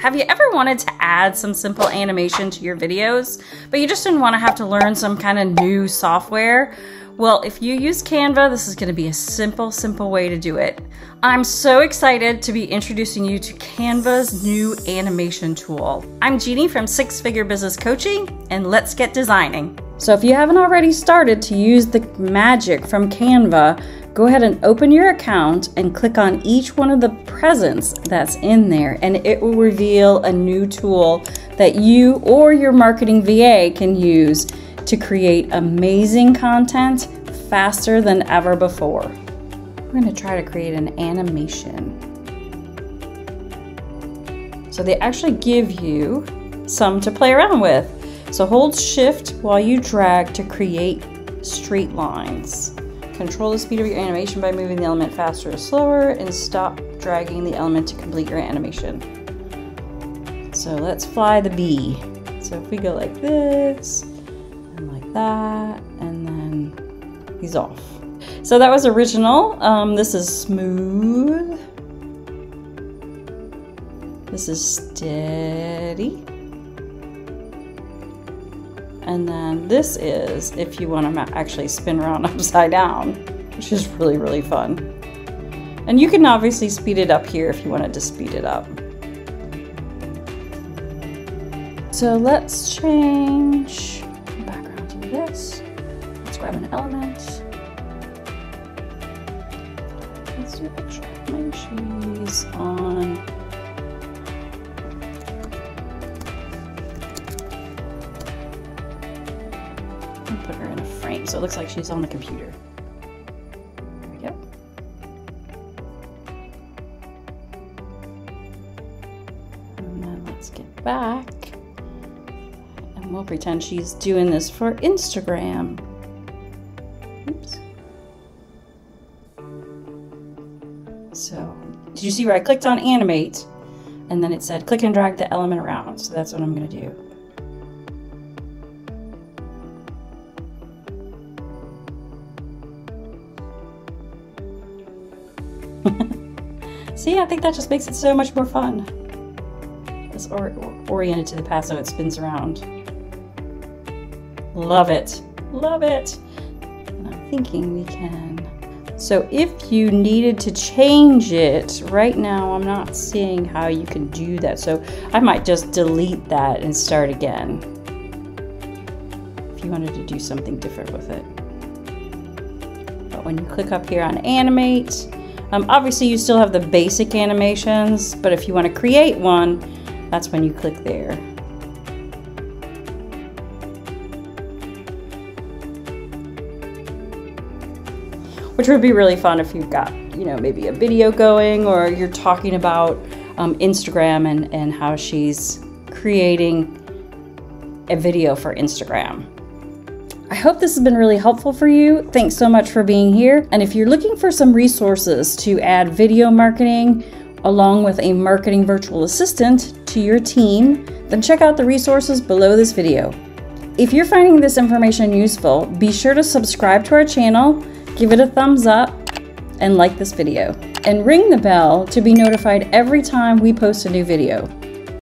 Have you ever wanted to add some simple animation to your videos, but you just didn't want to have to learn some kind of new software? Well, if you use Canva, this is going to be a simple way to do it. I'm so excited to be introducing you to Canva's new animation tool. I'm Jeannie from Six Figure Business Coaching, and let's get designing. So if you haven't already started to use the magic from Canva, go ahead and open your account and click on each one of the presents that's in there, and it will reveal a new tool that you or your marketing VA can use to create amazing content faster than ever before. We're going to try to create an animation. So they actually give you some to play around with. So hold shift while you drag to create straight lines. Control the speed of your animation by moving the element faster or slower, and stop dragging the element to complete your animation. So let's fly the bee. So if we go like this, and like that, and then he's off. So that was original. This is smooth. This is steady. And then this is if you want to actually spin around upside down, which is really fun. And you can obviously speed it up here if you wanted to speed it up. So let's change the background to this. Let's grab an element. Let's do a picture of my cheese on. Put her in a frame so it looks like she's on the computer. There we go. And then let's get back and we'll pretend she's doing this for Instagram. Oops. So did you see where I clicked on animate and then it said click and drag the element around? So that's what I'm going to do. See, I think that just makes it so much more fun. It's oriented to the past, so it spins around. Love it. Love it. And I'm thinking we can. So if you needed to change it, right now I'm not seeing how you can do that. So I might just delete that and start again. If you wanted to do something different with it. But when you click up here on animate, obviously you still have the basic animations, but if you want to create one, that's when you click there. Which would be really fun if you've got, you know, maybe a video going or you're talking about Instagram and how she's creating a video for Instagram. I hope this has been really helpful for you. Thanks so much for being here. And if you're looking for some resources to add video marketing along with a marketing virtual assistant to your team, then check out the resources below this video. If you're finding this information useful, be sure to subscribe to our channel, give it a thumbs up, and like this video. And ring the bell to be notified every time we post a new video.